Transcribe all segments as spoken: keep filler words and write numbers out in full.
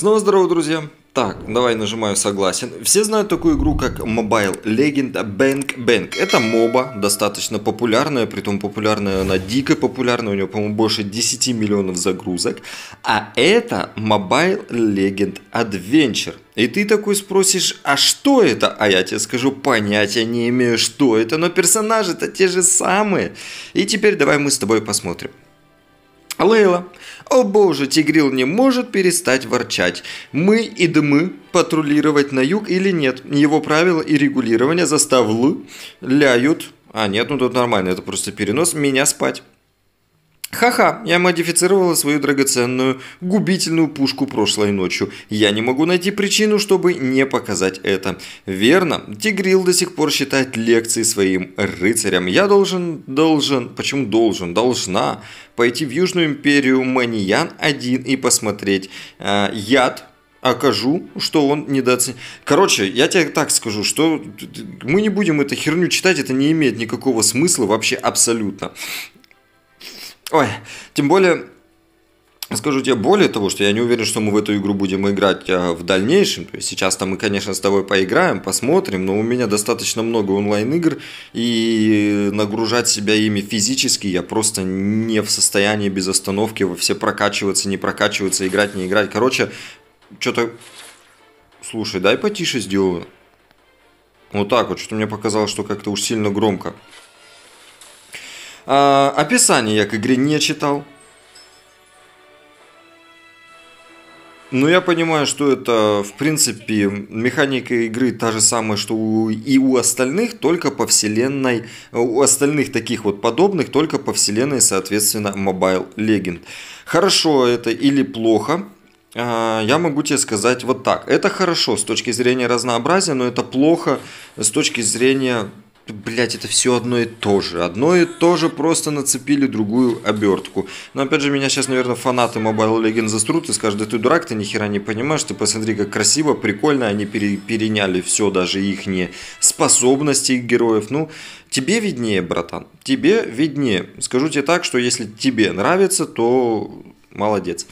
Снова здорово, друзья. Так, давай нажимаю согласен. Все знают такую игру, как Mobile Legends Bang Bang. Это моба, достаточно популярная, притом популярная, она дико популярная, у нее, по-моему, больше десяти миллионов загрузок. А это Mobile Legends Adventure. И ты такой спросишь, а что это? А я тебе скажу, понятия не имею, что это, но персонажи-то те же самые. И теперь давай мы с тобой посмотрим. Лейла. О боже, Тигрил не может перестать ворчать. Мы и дмы патрулировать на юг или нет? Его правила и регулирование заставляют... А, нет, ну тут нормально, это просто перенос. Меня спать. Ха-ха, я модифицировала свою драгоценную губительную пушку прошлой ночью. Я не могу найти причину, чтобы не показать это. Верно, Тигрил до сих пор считает лекции своим рыцарям. Я должен, должен, почему должен, должна пойти в Южную империю Маньян один и посмотреть э, яд. Окажу, что он недооценен. Короче, я тебе так скажу, что мы не будем эту херню читать, это не имеет никакого смысла вообще абсолютно. Ой, тем более, скажу тебе, более того, что я не уверен, что мы в эту игру будем играть в дальнейшем. То есть сейчас-то мы, конечно, с тобой поиграем, посмотрим, но у меня достаточно много онлайн-игр, и нагружать себя ими физически я просто не в состоянии без остановки во все прокачиваться, не прокачиваться, играть, не играть. Короче, что-то... Слушай, дай потише сделаю. Вот так вот, что-то мне показалось, что как-то уж сильно громко. А, описание я к игре не читал. Но я понимаю, что это, в принципе, механика игры та же самая, что у, и у остальных, только по вселенной, у остальных таких вот подобных, только по вселенной, соответственно, Mobile Legends. Хорошо это или плохо? Я могу тебе сказать вот так. Это хорошо с точки зрения разнообразия, но это плохо с точки зрения... Блять, это все одно и то же. Одно и то же, просто нацепили другую обертку. Но опять же, меня сейчас, наверное, фанаты Mobile Legends заструт и скажут, да ты дурак, ты нихера не понимаешь, ты посмотри, как красиво, прикольно, они пере переняли все, даже их не способности их героев. Ну, тебе виднее, братан, тебе виднее. Скажу тебе так, что если тебе нравится, то молодец.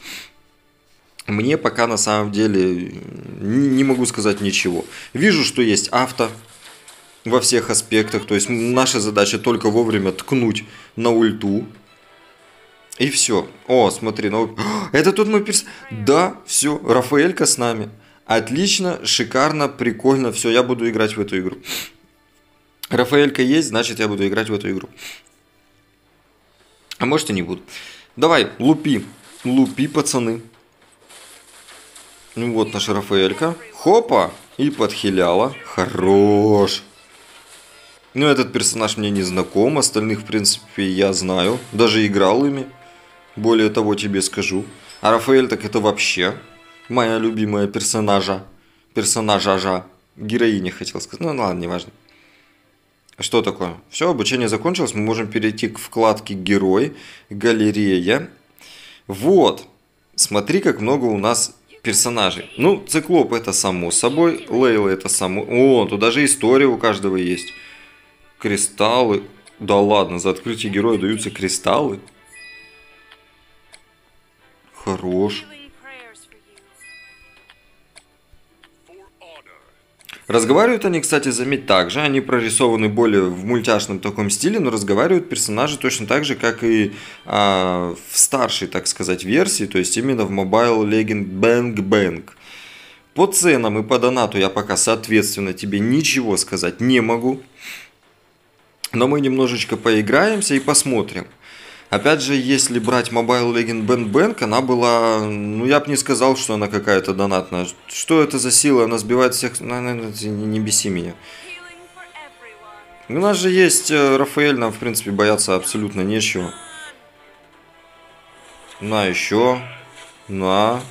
Мне пока на самом деле не могу сказать ничего. Вижу, что есть авто. Во всех аспектах. То есть наша задача только вовремя ткнуть на ульту. И все. О, смотри. На... Это тут мой перс... Да, все. Рафаэлька с нами. Отлично, шикарно, прикольно. Все, я буду играть в эту игру. Рафаэлька есть, значит я буду играть в эту игру. А может и не буду. Давай, лупи. Лупи, пацаны. Ну вот наша Рафаэлька. Хопа. И подхиляла. Хорош. Ну, этот персонаж мне не знаком, остальных, в принципе, я знаю. Даже играл ими. Более того, тебе скажу. А Рафаэль так это вообще моя любимая персонажа. Персонажа-жа. Героиня, хотел сказать. Ну, ладно, неважно. Что такое? Все, обучение закончилось. Мы можем перейти к вкладке «Герой», «Галерея». Вот. Смотри, как много у нас... персонажей. Ну, Циклоп это само собой, Лейла это само... О, тут даже история у каждого есть. Кристаллы. Да ладно, за открытие героя даются кристаллы. Хорош. Разговаривают они, кстати, заметь, так же. Они прорисованы более в мультяшном таком стиле, но разговаривают персонажи точно так же, как и а, в старшей, так сказать, версии, то есть именно в Mobile Legends Bang Bang. По ценам и по донату я пока, соответственно, тебе ничего сказать не могу. Но мы немножечко поиграемся и посмотрим. Опять же, если брать Mobile Legends Bang Bang, она была... Ну, я бы не сказал, что она какая-то донатная. Что это за сила? Она сбивает всех... Не беси меня. У нас же есть Рафаэль, нам, в принципе, бояться абсолютно нечего. На, еще. На.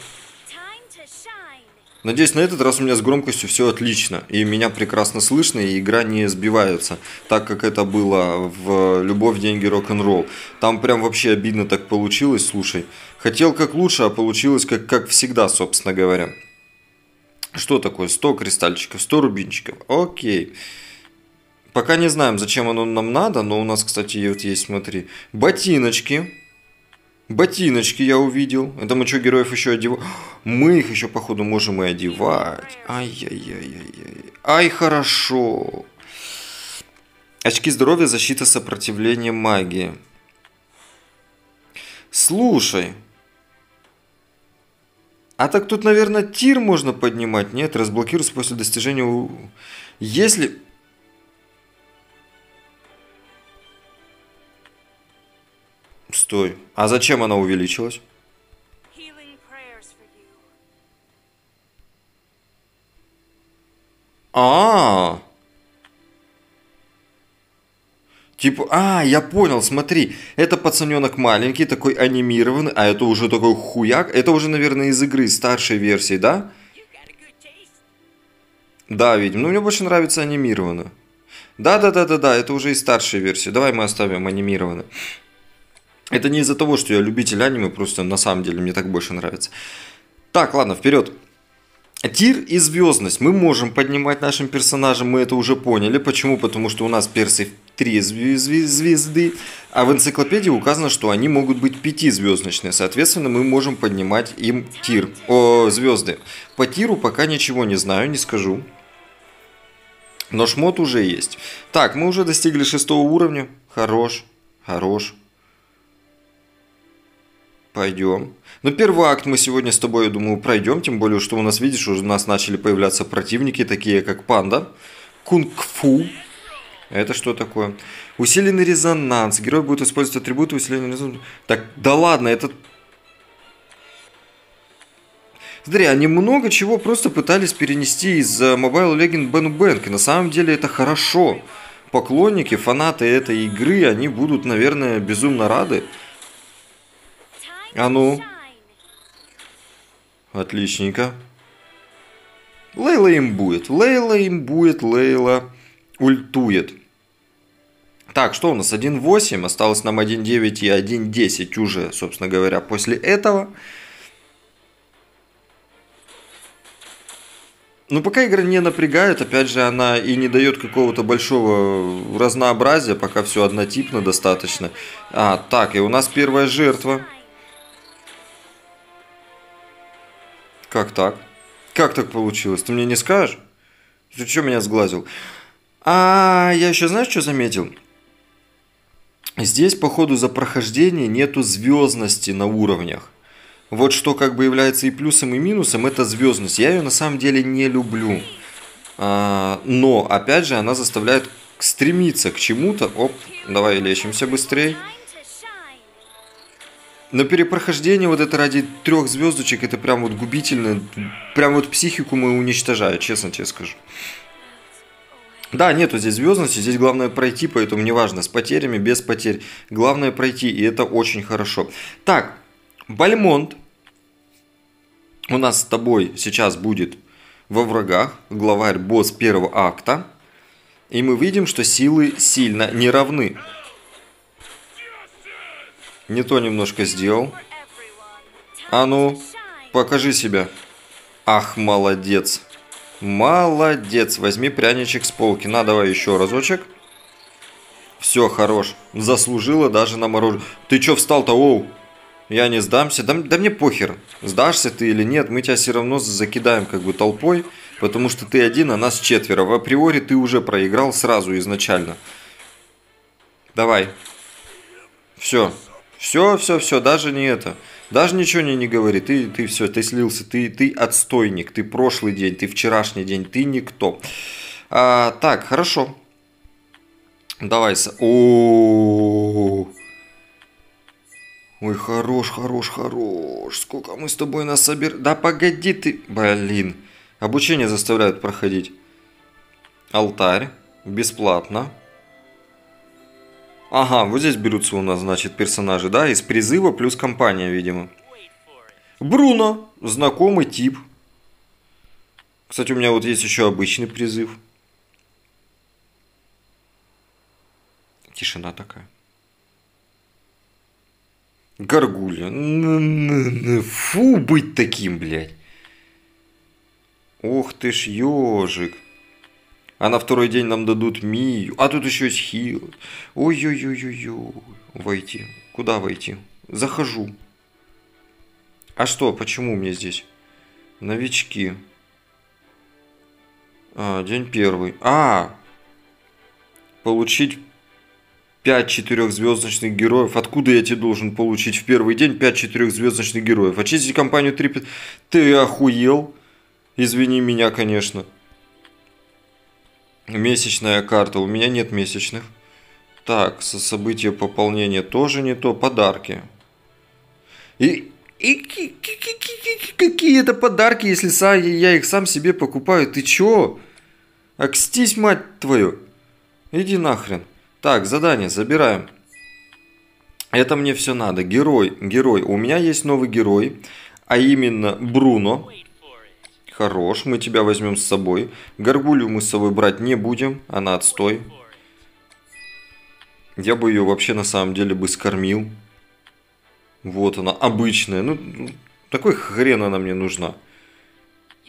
Надеюсь, на этот раз у меня с громкостью все отлично. И меня прекрасно слышно, и игра не сбивается. Так, как это было в «Любовь, деньги, рок-н-ролл». Там прям вообще обидно так получилось, слушай. Хотел как лучше, а получилось как, как всегда, собственно говоря. Что такое? сто кристальчиков, сто рубинчиков. Окей. Пока не знаем, зачем оно нам надо, но у нас, кстати, вот есть, смотри, ботиночки. Ботиночки я увидел. Это мы что, героев еще одеваем? Мы их еще, походу, можем и одевать. Ай-яй-яй-яй-яй. Ай, хорошо. Очки здоровья, защита, сопротивление магии. Слушай. А так тут, наверное, тир можно поднимать. Нет, разблокируется после достижения... У... Если... Стой. А зачем она увеличилась? А-а-а. Типа, а, я понял, смотри. Это пацаненок маленький, такой анимированный, а это уже такой хуяк. Это уже, наверное, из игры, старшей версии, да? Да, видимо. Но мне больше нравится анимированно. Да-да-да-да-да, это уже из старшей версии. Давай мы оставим анимированно. Это не из-за того, что я любитель аниме, просто на самом деле мне так больше нравится. Так, ладно, вперед. Тир и звездность. Мы можем поднимать нашим персонажам, мы это уже поняли. Почему? Потому что у нас персы три звезды, а в энциклопедии указано, что они могут быть пятизвездочные. Соответственно, мы можем поднимать им тир. О, звезды. По тиру пока ничего не знаю, не скажу. Но шмот уже есть. Так, мы уже достигли шестого уровня. Хорош, хорош. Пойдем. Но первый акт мы сегодня с тобой, я думаю, пройдем. Тем более, что у нас, видишь, уже у нас начали появляться противники, такие как Панда, Кунг-фу. Это что такое? Усиленный резонанс. Герой будет использовать атрибуты усиленного резонанса. Так, да ладно, это... Смотри, они много чего просто пытались перенести из Mobile Legends Bang Bang. И на самом деле это хорошо. Поклонники, фанаты этой игры, они будут, наверное, безумно рады. А ну. Отличненько. Лейла им будет. Лейла им будет. Лейла ультует. Так, что у нас? один восемь. Осталось нам один девять и один десять уже, собственно говоря, после этого. Но пока игра не напрягает. Опять же, она и не дает какого-то большого разнообразия. Пока все однотипно достаточно. А, так, и у нас первая жертва. Как так? Как так получилось? Ты мне не скажешь? Ты что меня сглазил? А я еще, знаешь, что заметил? Здесь, походу, за прохождение нету звездности на уровнях. Вот что как бы является и плюсом, и минусом, это звездность. Я ее на самом деле не люблю. А, но, опять же, она заставляет стремиться к чему-то. Оп, давай лечимся быстрее. Но перепрохождение вот это ради трех звездочек, это прям вот губительно. Прям вот психику мы уничтожаем, честно тебе скажу. Да, нету здесь звездности, здесь главное пройти, поэтому неважно, с потерями, без потерь. Главное пройти, и это очень хорошо. Так, Бальмонд у нас с тобой сейчас будет во врагах, главарь, босс первого акта. И мы видим, что силы сильно не равны. Не то немножко сделал. А ну, покажи себя. Ах, молодец. Молодец. Возьми пряничек с полки. На, давай еще разочек. Все, хорош. Заслужила даже на мороженое. Ты че встал-то? Оу. Я не сдамся. Да, да мне похер, сдашься ты или нет. Мы тебя все равно закидаем как бы толпой. Потому что ты один, а нас четверо. В априори ты уже проиграл сразу изначально. Давай. Все. Все, все, все, даже не это. Даже ничего не, не говори. Ты, ты все, ты слился, ты, ты отстойник, ты прошлый день, ты вчерашний день, ты никто. А, так, хорошо. Давай. О-о-о-о. Ой, хорош, хорош, хорош. Сколько мы с тобой нас собер... Да погоди ты. Блин. Обучение заставляют проходить. Алтарь. Бесплатно. Ага, вот здесь берутся у нас, значит, персонажи, да, из призыва плюс компания, видимо. Бруно, знакомый тип. Кстати, у меня вот есть еще обычный призыв. Тишина такая. Гаргуля. Фу, быть таким, блядь. Ох ты ж, ежик. А на второй день нам дадут Мию. А тут еще есть Хил. Ой-ой-ой-ой-ой. Войти. Куда войти? захожу. А что, почему мне здесь? Новички. А, день первый. А! Получить пять четырехзвездочных героев. Откуда я тебе должен получить в первый день пять четырехзвездочных героев? Очистить компанию трепет. Ты охуел? Извини меня, конечно. Месячная карта. У меня нет месячных. Так, со события пополнения тоже не то. Подарки. И... И какие это подарки, если я их сам себе покупаю? Ты чё? Окстись, мать твою. Иди нахрен. Так, задание забираем. Это мне все надо. Герой, герой. У меня есть новый герой, а именно Бруно. Хорош, мы тебя возьмем с собой. Гаргулю мы с собой брать не будем, она отстой. Я бы ее вообще на самом деле бы скормил. Вот она, обычная. Ну, такой хрен она мне нужна.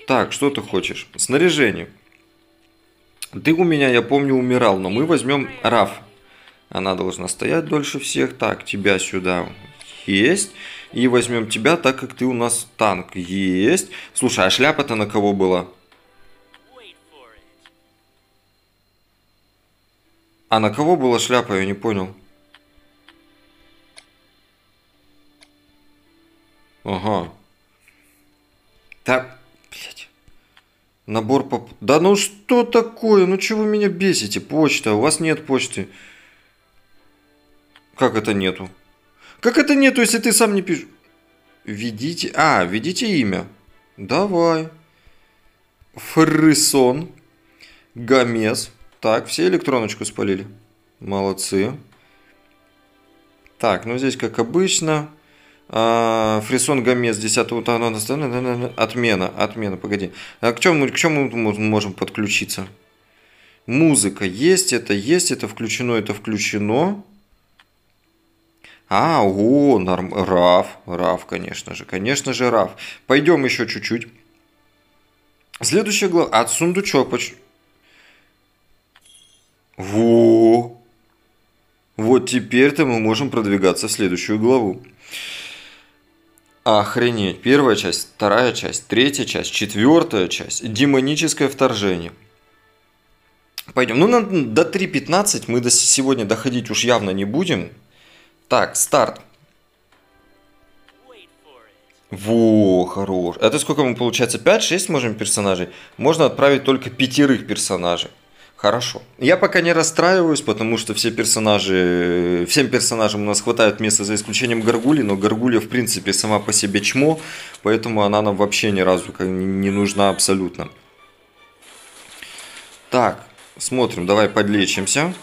Так, что ты хочешь? Снаряжение. Ты у меня, я помню, умирал, но мы возьмем Раф. Она должна стоять дольше всех. Так, тебя сюда. Есть. И возьмем тебя, так как ты у нас танк. Есть. Слушай, а шляпа-то на кого была? А на кого была шляпа, я не понял. Ага. Так, блядь. Набор поп... Да ну что такое? Ну чего вы меня бесите? Почта. У вас нет почты. Как это нету? Как это нету, если ты сам не пишешь? Введите... А, введите имя. Давай. Фриссон. Гамес. Так, все электроночку спалили. Молодцы. Так, ну здесь как обычно... Фрисон Гомес десятого... Отмена, отмена, погоди. А к чему, к чему мы можем подключиться? Музыка. Есть это, есть это, включено, это включено. А, о, норм... Раф, Раф, конечно же, конечно же, Раф. Пойдем еще чуть-чуть. Следующая глава. От сундучок. Поч... Во! Вот теперь-то мы можем продвигаться в следующую главу. Охренеть. Первая часть, вторая часть, третья часть, четвертая часть. Демоническое вторжение. Пойдем. Ну, на, до три пятнадцать мы до сегодня доходить уж явно не будем. Так, старт. Во, хорош. Это сколько мы, получается, пять-шесть можем персонажей? Можно отправить только пятерых персонажей. Хорошо. Я пока не расстраиваюсь, потому что все персонажи, всем персонажам у нас хватает места за исключением Гаргули, но Гаргуля в принципе сама по себе чмо, поэтому она нам вообще ни разу не нужна абсолютно. Так, смотрим, давай подлечимся.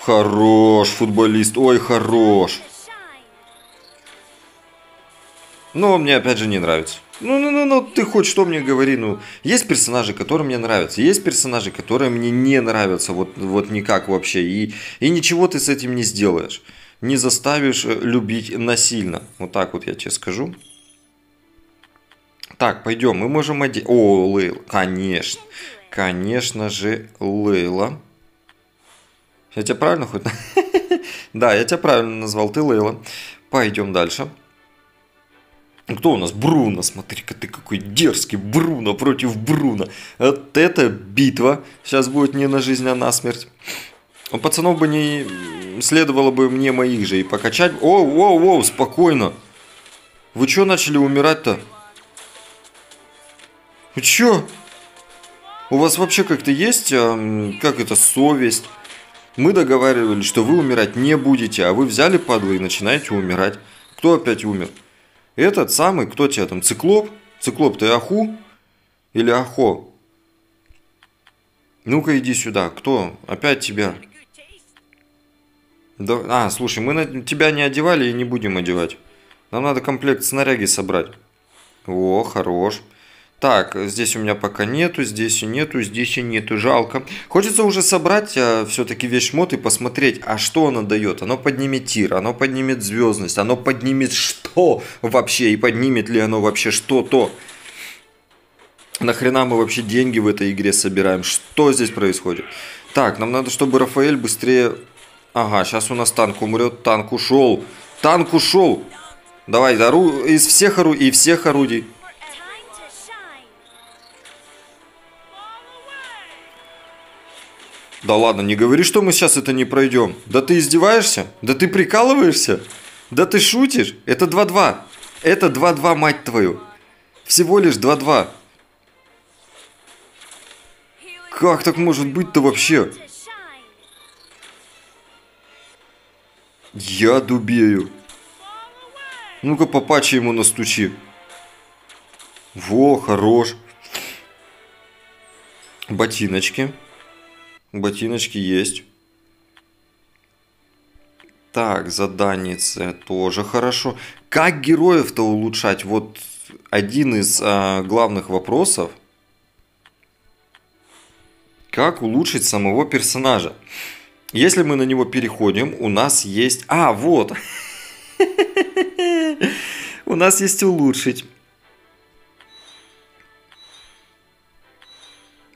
Хорош, футболист, ой, хорош. Но мне опять же не нравится. Ну, ну, ну, ну, ты хоть что мне говори, ну, есть персонажи, которые мне нравятся, есть персонажи, которые мне не нравятся, вот, вот никак вообще, и, и ничего ты с этим не сделаешь, не заставишь любить насильно, вот так вот я тебе скажу. Так, пойдем, мы можем одеть, о, Лейла, конечно, конечно же, Лейла, я тебя правильно хоть, да, я тебя правильно назвал, ты Лейла, пойдем дальше. Кто у нас? Бруно, смотри-ка ты какой дерзкий. Бруно против Бруно. Вот эта битва сейчас будет не на жизнь, а на смерть. У пацанов бы не следовало бы мне моих же и покачать. О, о, о, спокойно. Вы чё начали умирать-то? Вы чё? У вас вообще как-то есть, а, как это, совесть? Мы договаривались, что вы умирать не будете, а вы взяли, падлы, и начинаете умирать. Кто опять умер? Этот самый, кто тебя там, Циклоп? Циклоп, ты аху? Или ахо? Ну-ка иди сюда, кто? Опять тебя? Да... А, слушай, мы на... тебя не одевали и не будем одевать. Нам надо комплект снаряги собрать. О, хорош. Так, здесь у меня пока нету, здесь и нету, здесь и нету, жалко. Хочется уже собрать а, все-таки вещмот и посмотреть, а что оно дает. Оно поднимет тир, оно поднимет звездность, оно поднимет что вообще, и поднимет ли оно вообще что-то. Нахрена мы вообще деньги в этой игре собираем, что здесь происходит? Так, нам надо, чтобы Рафаэль быстрее Ага, сейчас у нас танк умрет. Танк ушел. Танк ушел. Давай, ору... из всех ору... и всех орудий. Да ладно, не говори, что мы сейчас это не пройдем. Да ты издеваешься? Да ты прикалываешься? Да ты шутишь? Это два-два. Это два-два, мать твою. Всего лишь два-два. Как так может быть-то вообще? Я дубею. Ну-ка, попачи ему настучи. Во, хорош. Ботиночки. Ботиночки есть. Так, заданица тоже хорошо. Как героев-то улучшать? Вот один из а, главных вопросов. Как улучшить самого персонажа? Если мы на него переходим, у нас есть... А, вот! У нас есть улучшить.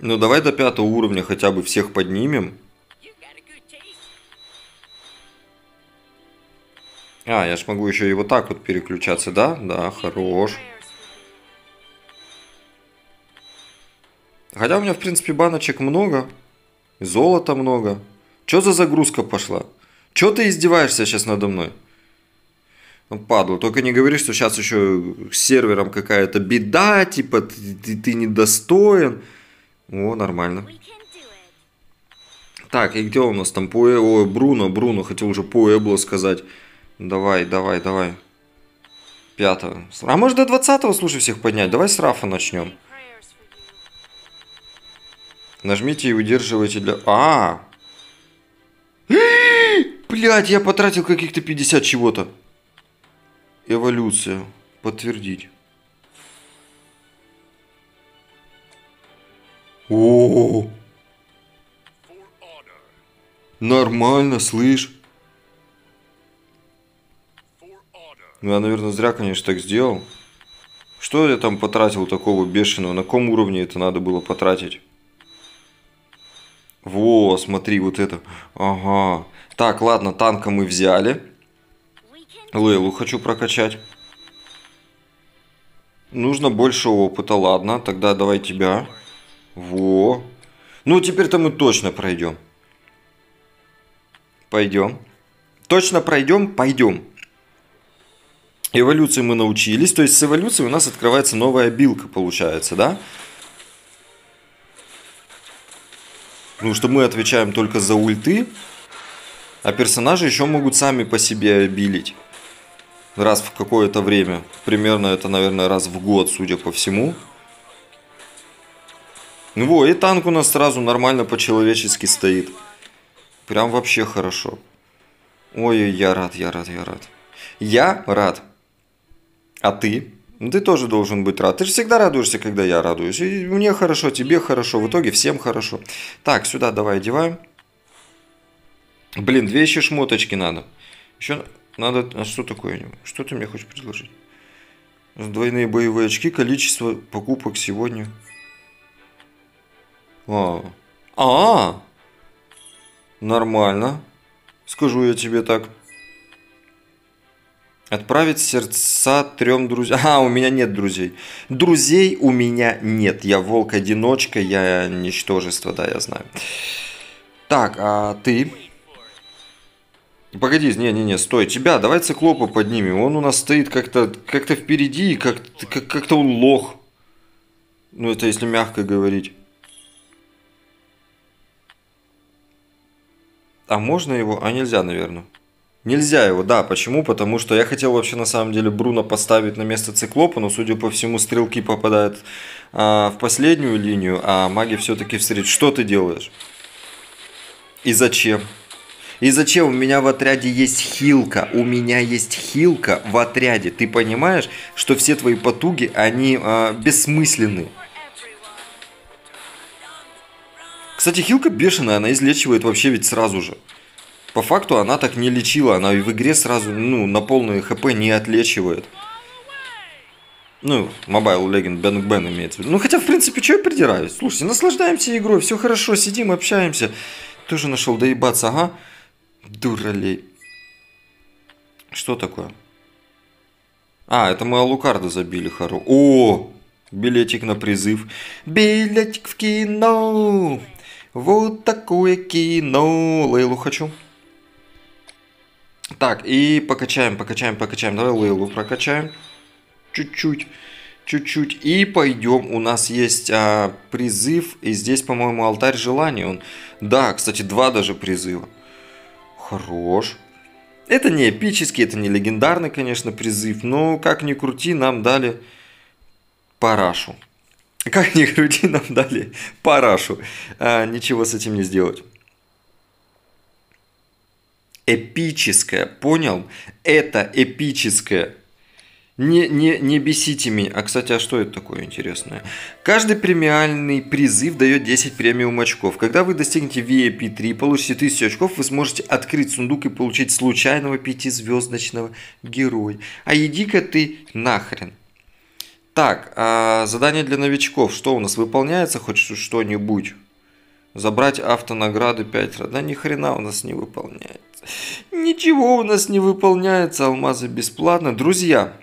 Ну, давай до пятого уровня хотя бы всех поднимем. А, я ж могу еще и вот так вот переключаться, да? Да, хорош. Хотя у меня, в принципе, баночек много. Золота много. Чё за загрузка пошла? Чё ты издеваешься сейчас надо мной? Ну, падла, только не говори, что сейчас еще с сервером какая-то беда, типа ты, ты, ты недостоин. О, нормально. Так, и где у нас там Пуэ... Ой, Бруно, Бруно, хотел уже Пуэбло сказать. Давай, давай, давай. Пятого. А может до двадцатого, слушай, всех поднять? Давай с Рафа начнем. Нажмите и удерживайте для... А! Блять, я потратил каких-то пятьдесят чего-то. Эволюция. Подтвердить. О! Нормально, слышь. Ну, я, наверное, зря, конечно, так сделал. Что я там потратил такого бешеного? На каком уровне это надо было потратить? Во, смотри, вот это. Ага. Так, ладно, танка мы взяли. Лейлу хочу прокачать. Нужно больше опыта, ладно. Тогда давай тебя. Во. Ну, теперь-то мы точно пройдем. Пойдем. Точно пройдем, пойдем. Эволюции мы научились. То есть с эволюцией у нас открывается новая билка, получается, да? Потому что мы отвечаем только за ульты. А персонажи еще могут сами по себе билить. Раз в какое-то время. Примерно это, наверное, раз в год, судя по всему. Ну вот, и танк у нас сразу нормально по-человечески стоит. Прям вообще хорошо. Ой, я рад, я рад, я рад. Я рад. А ты? Ты тоже должен быть рад. Ты же всегда радуешься, когда я радуюсь. И мне хорошо, тебе хорошо. В итоге всем хорошо. Так, сюда давай одеваем. Блин, две еще шмоточки надо. Еще надо... А что такое? Что ты мне хочешь предложить? Двойные боевые очки. Количество покупок сегодня... А, а, нормально. Скажу я тебе так. Отправить сердца трем друзьям. А, у меня нет друзей. Друзей у меня нет. Я волк-одиночка, я ничтожество, да, я знаю. Так, а ты? Погоди, не-не-не, стой. Тебя, давай циклопа поднимем. Он у нас стоит как-то как-то впереди и как-то как-то он лох. Ну, это если мягко говорить. А можно его? А нельзя, наверное. Нельзя его, да. Почему? Потому что я хотел вообще на самом деле Бруно поставить на место циклопа, но, судя по всему, стрелки попадают а, в последнюю линию, а маги все-таки встречают. Что ты делаешь? И зачем? И зачем? У меня в отряде есть хилка. У меня есть хилка в отряде. Ты понимаешь, что все твои потуги, они а, бессмысленны? Кстати, хилка бешеная, она излечивает вообще ведь сразу же. По факту она так не лечила, она и в игре сразу, ну, на полную хп не отлечивает. Ну, Mobile Legends Bang Bang имеется в виду. Ну, хотя, в принципе, что я придираюсь? Слушайте, наслаждаемся игрой, все хорошо, сидим, общаемся. Тоже нашел доебаться, ага. Дуралей. Что такое? А, это мы Алукарда забили, Хару. О, билетик на призыв. Билетик в кино. Вот такое кино. Лейлу хочу. Так, и покачаем, покачаем, покачаем. Давай Лейлу прокачаем. Чуть-чуть. Чуть-чуть. И пойдем. У нас есть а, призыв. И здесь, по-моему, алтарь желаний. Он... Да, кстати, два даже призыва. Хорош. Это не эпический, это не легендарный, конечно, призыв. Но, как ни крути, нам дали парашу. Как ни крути, нам дали парашу. А, ничего с этим не сделать. Эпическое, понял? Это эпическое. Не, не, не бесите меня. А, кстати, а что это такое интересное? Каждый премиальный призыв дает десять премиум очков. Когда вы достигнете ви ай пи три и получите тысячу очков, вы сможете открыть сундук и получить случайного пятизвездочного героя. А иди-ка ты нахрен. Так, а задание для новичков. Что у нас? Выполняется хоть что-нибудь? Забрать автонаграды пять раз. Да ни хрена у нас не выполняется. Ничего у нас не выполняется. Алмазы бесплатно. Друзья...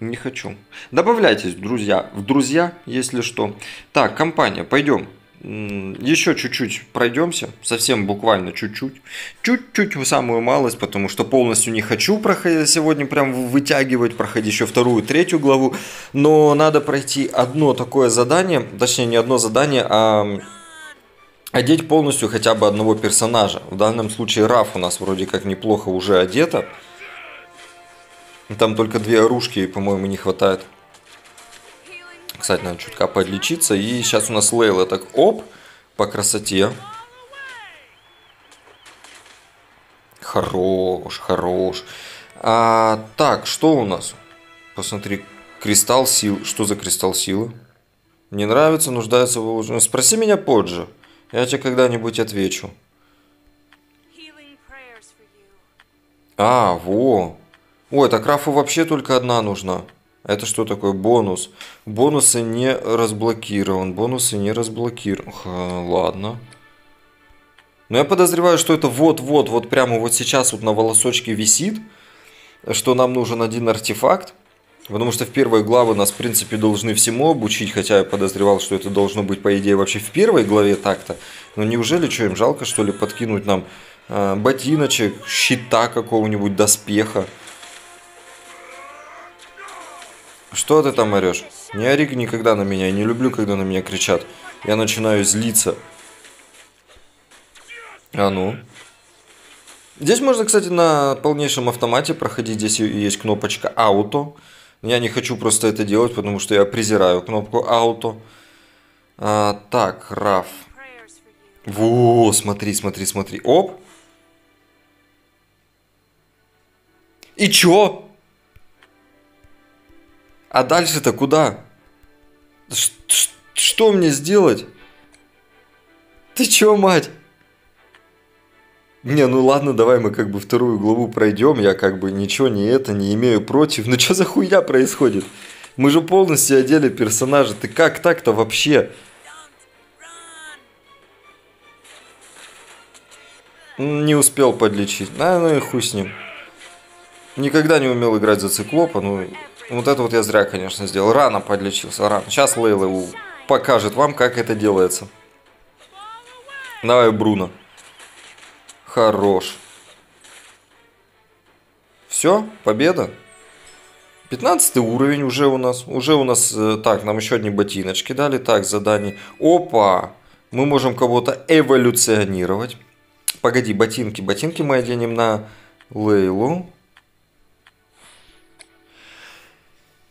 Не хочу. Добавляйтесь, друзья, в друзья, если что. Так, компания, пойдем. Еще чуть-чуть пройдемся. Совсем буквально чуть-чуть. Чуть-чуть в самую малость, потому что полностью не хочу проходить сегодня прям вытягивать, проходить еще вторую, третью главу. Но надо пройти одно такое задание, точнее не одно задание, а... Одеть полностью хотя бы одного персонажа. В данном случае Раф у нас вроде как неплохо уже одета. Там только две оружки, по-моему, не хватает. Кстати, надо чутка подлечиться. И сейчас у нас Лейла так, оп, по красоте. Хорош, хорош. А, так, что у нас? Посмотри, кристалл сил. Что за кристалл силы? Не нравится, нуждается в... Спроси меня позже. Я тебе когда-нибудь отвечу. А, во. Ой, так Рафу вообще только одна нужна. Это что такое? Бонус. Бонусы не разблокирован. Бонусы не разблокирован. Ха, ладно. Но я подозреваю, что это вот-вот, вот прямо вот сейчас вот на волосочке висит, что нам нужен один артефакт. Потому что в первой главе нас, в принципе, должны всему обучить. Хотя я подозревал, что это должно быть, по идее, вообще в первой главе так-то. Но неужели, что им жалко, что ли, подкинуть нам э, ботиночек, щита какого-нибудь, доспеха? Что ты там орешь? Не ори никогда на меня. Я не люблю, когда на меня кричат. Я начинаю злиться. А ну. Здесь можно, кстати, на полнейшем автомате проходить. Здесь есть кнопочка «Ауто». Я не хочу просто это делать, потому что я презираю кнопку «Ауто». А, так, Раф. Во, смотри, смотри, смотри. Оп. И чё? А дальше-то куда? Ш -ш что мне сделать? Ты чё, мать? Не, ну ладно, давай мы как бы вторую главу пройдем. Я как бы ничего не это, не имею против. Ну чё за хуйня происходит? Мы же полностью одели персонажа. Ты как так-то вообще? Не успел подлечить. А, ну и хуй с ним. Никогда не умел играть за циклопа, ну... Вот это вот я зря, конечно, сделал. Рано подлечился, рано. Сейчас Лейла покажет вам, как это делается. Давай, Бруно. Хорош. Все, победа. пятнадцатый уровень уже у нас. Уже у нас... Так, нам еще одни ботиночки дали. Так, задание. Опа! Мы можем кого-то эволюционировать. Погоди, ботинки. Ботинки мы оденем на Лейлу.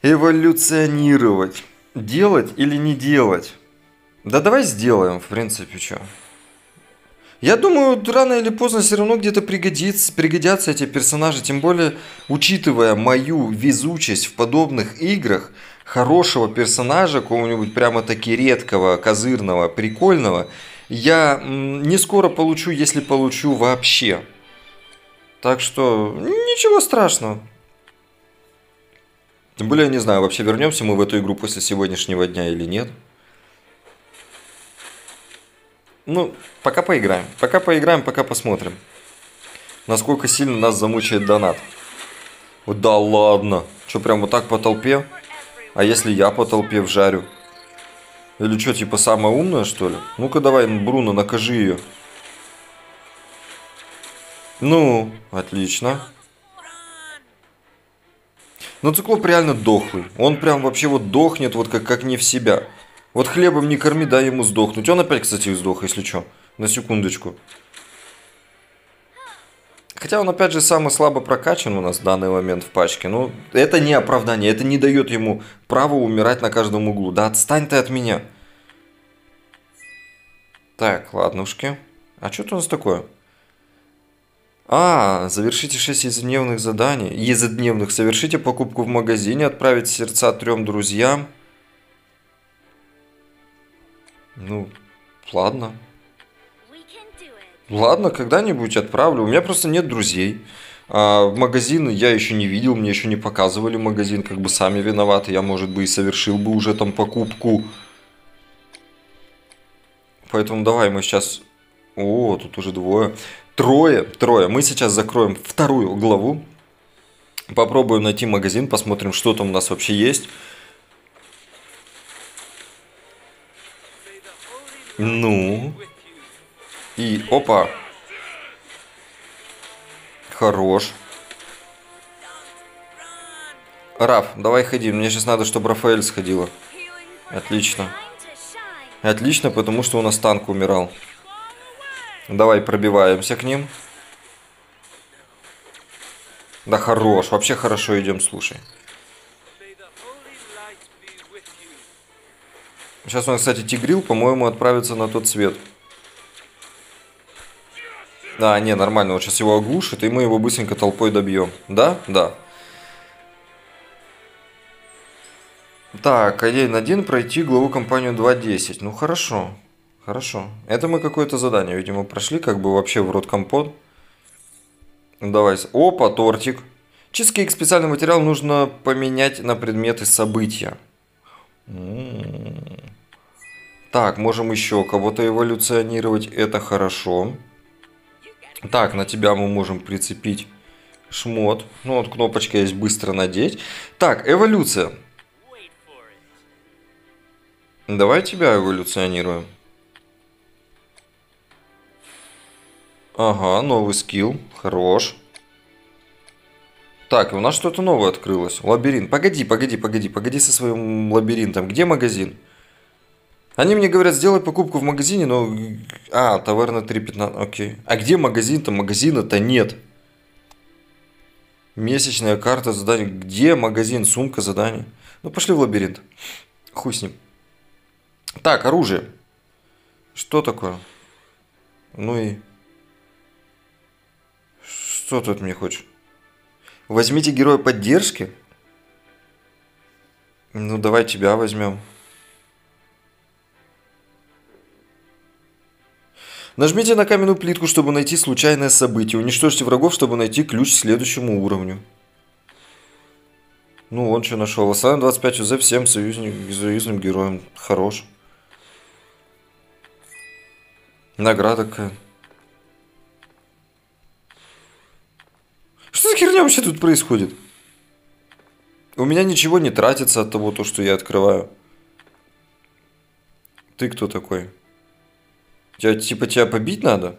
Эволюционировать. Делать или не делать? Да давай сделаем, в принципе, что. Я думаю, рано или поздно все равно где-то пригодится, пригодятся эти персонажи. Тем более, учитывая мою везучесть в подобных играх, хорошего персонажа, какого-нибудь прямо-таки редкого, козырного, прикольного, я не скоро получу, если получу вообще. Так что, ничего страшного. Тем более, я не знаю, вообще вернемся мы в эту игру после сегодняшнего дня или нет. Ну, пока поиграем. Пока поиграем, пока посмотрим. Насколько сильно нас замучает донат. Вот да ладно. Что, прям вот так по толпе? А если я по толпе вжарю? Или что, типа самая умная, что ли? Ну-ка давай, Бруно, накажи ее. Ну, отлично. Но циклоп реально дохлый. Он прям вообще вот дохнет, вот как, как не в себя. Вот хлебом не корми, дай ему сдохнуть. Он опять, кстати, сдох, если что. На секундочку. Хотя он, опять же, самый слабо прокачан у нас в данный момент в пачке. Но это не оправдание. Это не дает ему права умирать на каждом углу. Да отстань ты от меня. Так, ладнушки. А что это у нас такое? А, завершите шесть ежедневных заданий. Ежедневных. Совершите покупку в магазине, отправить сердца трем друзьям. Ну, ладно. Ладно, когда-нибудь отправлю. У меня просто нет друзей. А в магазин я еще не видел, мне еще не показывали магазин. Как бы сами виноваты. Я, может быть, и совершил бы уже там покупку. Поэтому давай мы сейчас... О, тут уже двое... Трое, трое. Мы сейчас закроем вторую главу. Попробуем найти магазин, посмотрим, что там у нас вообще есть. Ну. И опа. Хорош. Раф, давай ходи. Мне сейчас надо, чтобы Рафаэль сходила. Отлично. Отлично, потому что у нас танк умирал. Давай пробиваемся к ним. Да хорош, вообще хорошо идем, слушай. Сейчас он, кстати, Тигрил, по-моему, отправится на тот свет. Да, не, нормально, он сейчас его оглушит, и мы его быстренько толпой добьем. Да? Да. Так, один на один пройти главу кампанию два точка десять. Ну хорошо. Хорошо. Это мы какое-то задание, видимо, прошли, как бы вообще в рот компот. Давай. Опа, тортик. Чизкейк, специальный материал нужно поменять на предметы события. М-м-м. Так, можем еще кого-то эволюционировать, это хорошо. Так, на тебя мы можем прицепить шмот. Ну вот кнопочка есть, быстро надеть. Так, эволюция. Давай тебя эволюционируем. Ага, новый скилл. Хорош. Так, у нас что-то новое открылось. Лабиринт. Погоди, погоди, погоди, погоди со своим лабиринтом. Где магазин? Они мне говорят, сделай покупку в магазине, но... А, таверна три пятнадцать, окей. А где магазин-то? Магазина-то нет. Месячная карта заданий. Где магазин? Сумка заданий. Ну, пошли в лабиринт. Хуй с ним. Так, оружие. Что такое? Ну и... Что тут мне хочешь? Возьмите героя поддержки? Ну, давай тебя возьмем. Нажмите на каменную плитку, чтобы найти случайное событие. Уничтожьте врагов, чтобы найти ключ к следующему уровню. Ну, он что нашел. Восстановим двадцать пять УЗ всем союзник, союзным героям. Хорош. Награда какая. Что за херня вообще тут происходит? У меня ничего не тратится от того, то, что я открываю. Ты кто такой? Тебя, типа тебя побить надо?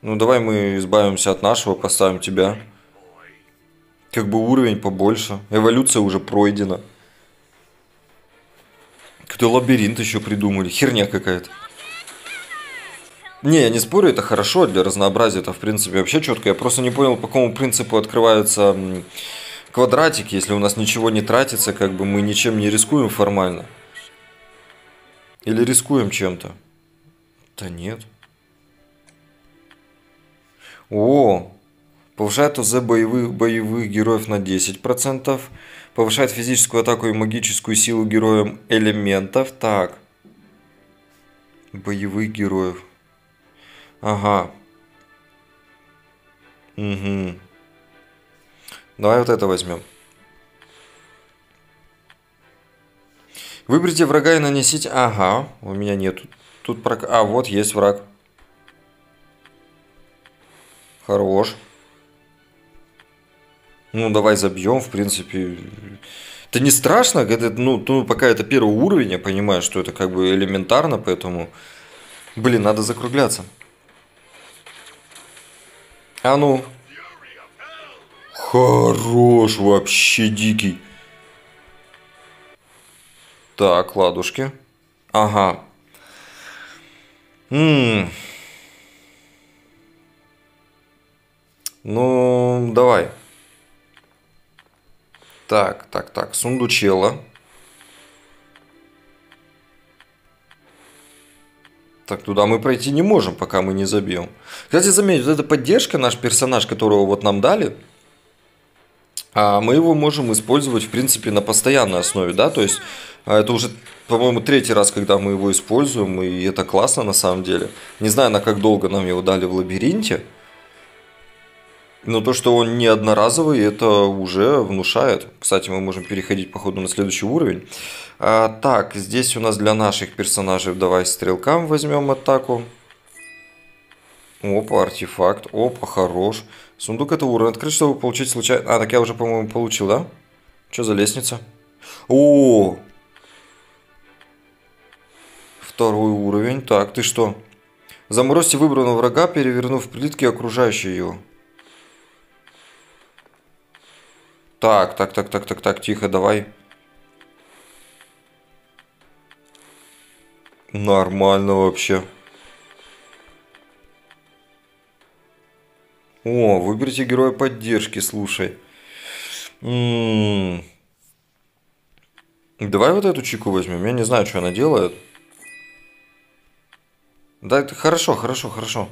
Ну давай мы избавимся от нашего, поставим тебя. Как бы уровень побольше. Эволюция уже пройдена. Кто лабиринт еще придумали? Херня какая-то. Не, я не спорю, это хорошо, для разнообразия это в принципе вообще четко. Я просто не понял, по какому принципу открываются квадратики, если у нас ничего не тратится, как бы мы ничем не рискуем формально. Или рискуем чем-то? Да нет. О, повышает ОЗ боевых, боевых героев на десять процентов, повышает физическую атаку и магическую силу героям элементов. Так, боевых героев. Ага. Угу. Давай вот это возьмем. Выберите врага и нанесите... Ага, у меня нету. Тут прок... А, вот есть враг. Хорош. Ну, давай забьем, в принципе. Это не страшно, когда, ну, ну, пока это первый уровень, я понимаю, что это как бы элементарно, поэтому... Блин, надо закругляться. А ну. Хорош, вообще дикий. Так, ладушки. Ага. М-м. Ну, давай. Так, так, так, сундучела. Так, туда мы пройти не можем, пока мы не забьем. Кстати, заметьте, вот эта поддержка, наш персонаж, которого вот нам дали, а мы его можем использовать, в принципе, на постоянной основе, да, то есть это уже, по-моему, третий раз, когда мы его используем, и это классно на самом деле. Не знаю, на как долго нам его дали в лабиринте, но то, что он не одноразовый, это уже внушает. Кстати, мы можем переходить, походу, на следующий уровень. А, так, здесь у нас для наших персонажей, давай стрелкам возьмем атаку. Опа, артефакт. Опа, хорош. Сундук это уровень открыть, чтобы получить случайно... А, так я уже, по-моему, получил, да? Что за лестница? О! Второй уровень. Так, ты что? Заморозьте выбранного врага, перевернув плитки, окружающие его. Так, так, так, так, так, так, тихо, давай. Нормально вообще. О, выберите героя поддержки, слушай. М-м-м. Давай вот эту чику возьмем, я не знаю, что она делает. Да, это хорошо, хорошо, хорошо.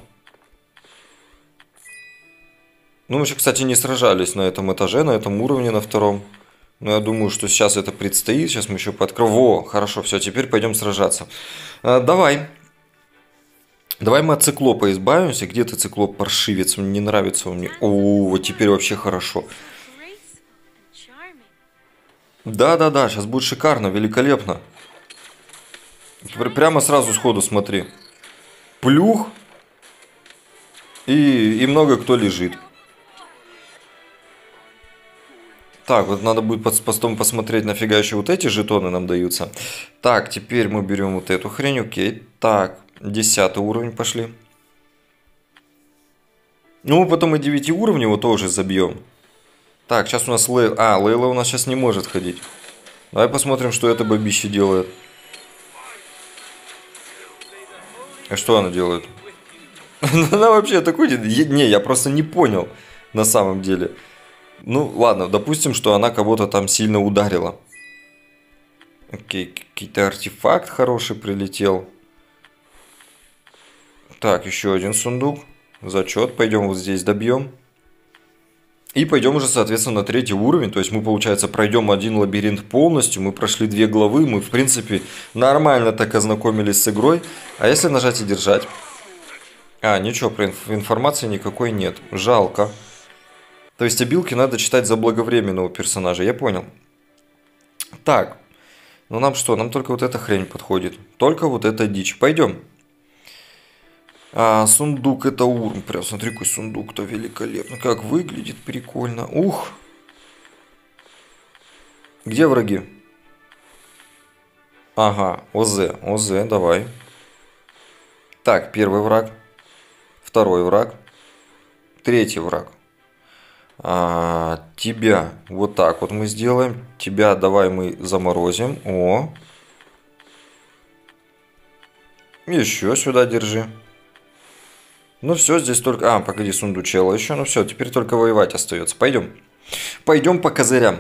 Ну, мы еще, кстати, не сражались на этом этаже, на этом уровне, на втором. Но я думаю, что сейчас это предстоит. Сейчас мы еще пооткроем. Во, хорошо, все, теперь пойдем сражаться. А, давай. Давай мы от циклопа избавимся. Где ты, циклоп, паршивец? Не нравится он мне. О, вот теперь вообще хорошо. Да-да-да, сейчас будет шикарно, великолепно. Прямо сразу сходу смотри. Плюх. И, и много кто лежит. Так, вот надо будет потом посмотреть, нафига еще вот эти жетоны нам даются. Так, теперь мы берем вот эту хрень, окей. Так, десятый уровень пошли. Ну, потом и девятый уровень его тоже забьем. Так, сейчас у нас Лейла... А, Лейла у нас сейчас не может ходить. Давай посмотрим, что это бабище делает. А что она делает? Она вообще такой... Не, я просто не понял на самом деле. Ну, ладно, допустим, что она кого-то там сильно ударила. Окей, какой-то артефакт хороший прилетел. Так, еще один сундук. Зачет, пойдем вот здесь добьем. И пойдем уже, соответственно, на третий уровень. То есть мы, получается, пройдем один лабиринт полностью. Мы прошли две главы, мы, в принципе, нормально так ознакомились с игрой. А если нажать и держать? А, ничего, про инф- информации никакой нет. Жалко. То есть обилки надо читать заблаговременного персонажа, я понял. Так, ну нам что? Нам только вот эта хрень подходит. Только вот эта дичь. Пойдем. А, сундук это урм. Прям смотри, какой сундук-то великолепно. Как выглядит прикольно. Ух. Где враги? Ага, ОЗ. ОЗ, давай. Так, первый враг. Второй враг. Третий враг. А, тебя вот так вот мы сделаем. Тебя давай мы заморозим. О. Еще сюда держи. Ну все, здесь только... А, погоди, сундучела еще. Ну все, теперь только воевать остается. Пойдем. Пойдем по козырям.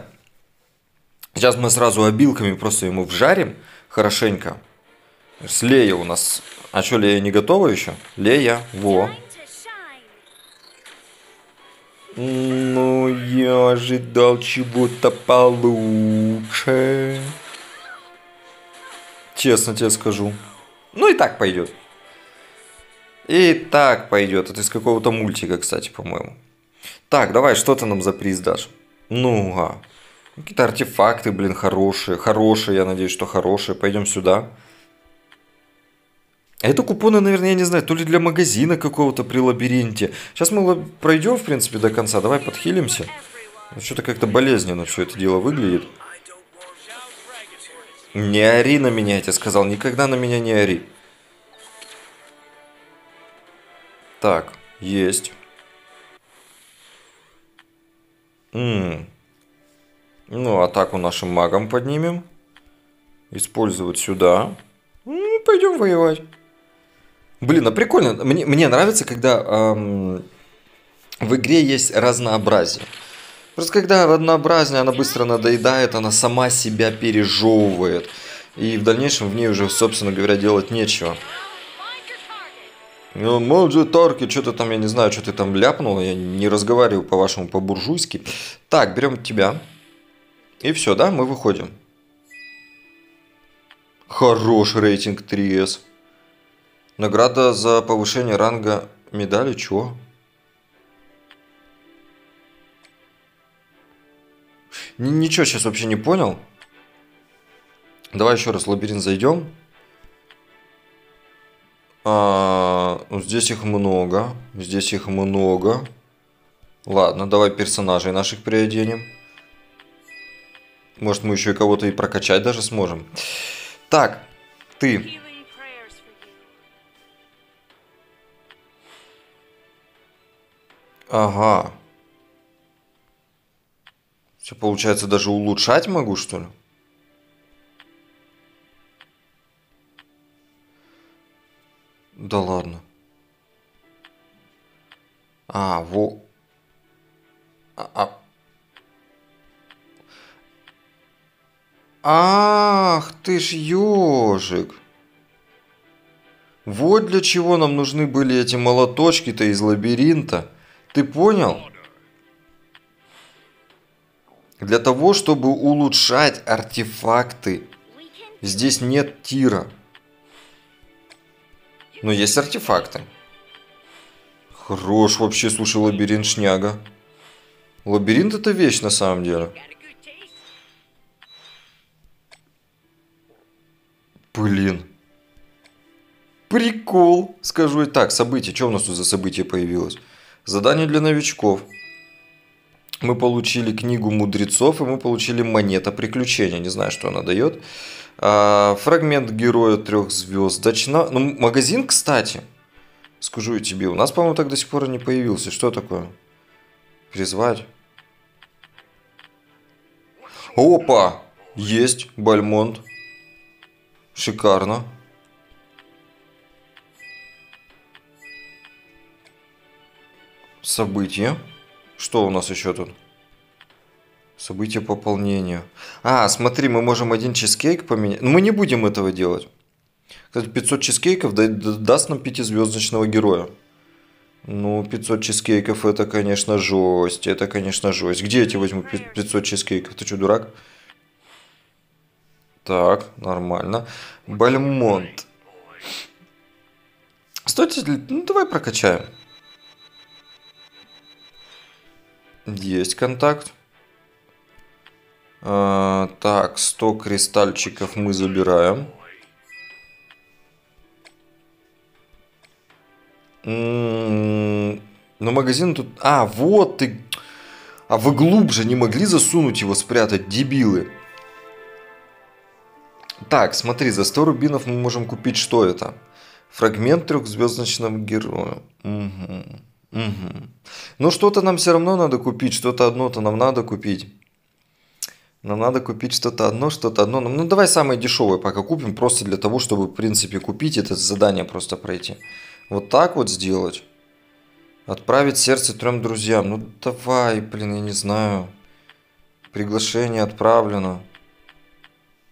Сейчас мы сразу обилками просто ему вжарим хорошенько. С Лея у нас... А что, Лея не готова еще? Лея, во. Ну, я ожидал чего-то получше. Честно тебе скажу. Ну и так пойдет. И так пойдет. Это из какого-то мультика, кстати, по-моему. Так, давай, что ты нам за приз дашь? Ну-га. Какие-то артефакты, блин, хорошие. Хорошие, я надеюсь, что хорошие. Пойдем сюда. А это купоны, наверное, я не знаю, то ли для магазина какого-то при лабиринте. Сейчас мы пройдем, в принципе, до конца. Давай подхилимся. Что-то как-то болезненно все это дело выглядит. Не ори на меня, я тебе сказал. Никогда на меня не ори. Так, есть. М-м. Ну, атаку нашим магам поднимем. Использовать сюда. Ну, пойдем воевать. Блин, а прикольно. Мне, мне нравится, когда эм, в игре есть разнообразие. Просто когда однообразная, она быстро надоедает, она сама себя пережевывает. И в дальнейшем в ней уже, собственно говоря, делать нечего. Молджи Торки, что-то там, я не знаю, что ты там ляпнул. Я не разговариваю по-вашему по-буржуйски. Так, берем тебя. И все, да, мы выходим. Хорош рейтинг три эс. Награда за повышение ранга медали, чего? Ничего сейчас вообще не понял. Давай еще раз в лабиринт зайдем. А, здесь их много. Здесь их много. Ладно, давай персонажей наших приоденем. Может, мы еще и кого-то и прокачать даже сможем. Так, ты. Ага. Получается, даже улучшать могу, что ли? Да ладно. А, во... А... а... Ах, ты ж ёжик. Вот для чего нам нужны были эти молоточки-то из лабиринта. Ты понял? Для того, чтобы улучшать артефакты. Здесь нет тира. Но есть артефакты. Хорош вообще, слушай, лабиринт шняга. Лабиринт это вещь на самом деле. Блин. Прикол, скажу и так. События, что у нас тут за событие появилось? Задание для новичков. Мы получили книгу мудрецов и мы получили монета приключения. Не знаю, что она дает. А, фрагмент героя трех звезд. Дочна... Ну, магазин, кстати. Скажу я тебе. У нас, по-моему, так до сих пор и не появился. Что такое? Призвать. Опа! Есть Бальмонд. Шикарно. Событие. Что у нас еще тут? События пополнения. А, смотри, мы можем один чизкейк поменять. Но мы не будем этого делать. Кстати, пятьсот чизкейков да, да, даст нам пятизвездочного героя. Ну, пятьсот чизкейков это, конечно, жесть. Это, конечно, жесть. Где я тебе возьму пятьсот чизкейков? Ты что, дурак? Так, нормально. Бальмонт. Стойте, ну давай прокачаем. Есть контакт. А, так, сто кристальчиков мы забираем. М-м-м, но магазин тут... А, вот ты... А вы глубже не могли засунуть его, спрятать, дебилы? Так, смотри, за сто рубинов мы можем купить что это? Фрагмент трехзвездочного героя. Угу. Угу. Но что-то нам все равно надо купить, что-то одно-то нам надо купить. Нам надо купить что-то одно, что-то одно. Ну давай самое дешевое пока купим, просто для того, чтобы в принципе купить это задание просто пройти. Вот так вот сделать. Отправить сердце трем друзьям. Ну давай, блин, я не знаю. Приглашение отправлено.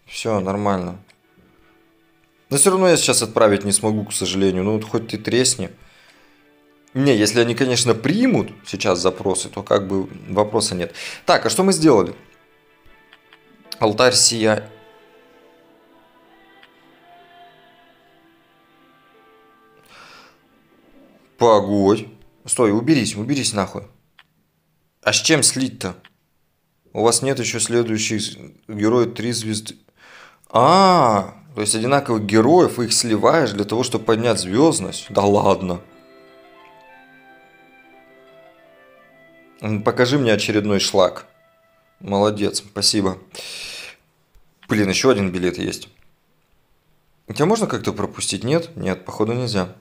Все, нормально. Но все равно я сейчас отправить не смогу, к сожалению. Ну вот хоть ты тресни. Не, если они, конечно, примут сейчас запросы, то как бы вопроса нет. Так, а что мы сделали? Алтарь сия. Погодь. Стой, уберись, уберись нахуй. А с чем слить-то? У вас нет еще следующих героев три звезды. А, -а, а, то есть одинаковых героев, их сливаешь для того, чтобы поднять звездность? Да ладно. Покажи мне очередной шлак. Молодец, спасибо. Блин, еще один билет есть. У тебя можно как-то пропустить? Нет? Нет, походу нельзя.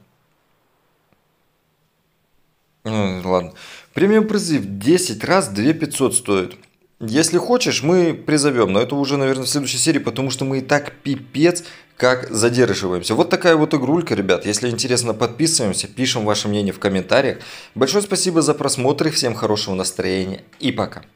Ну, ладно. Премиум призыв десять раз две тысячи пятьсот стоит. Если хочешь, мы призовем, но это уже, наверное, в следующей серии, потому что мы и так пипец как задерживаемся. Вот такая вот игрулька, ребят. Если интересно, подписываемся, пишем ваше мнение в комментариях. Большое спасибо за просмотр и всем хорошего настроения и пока.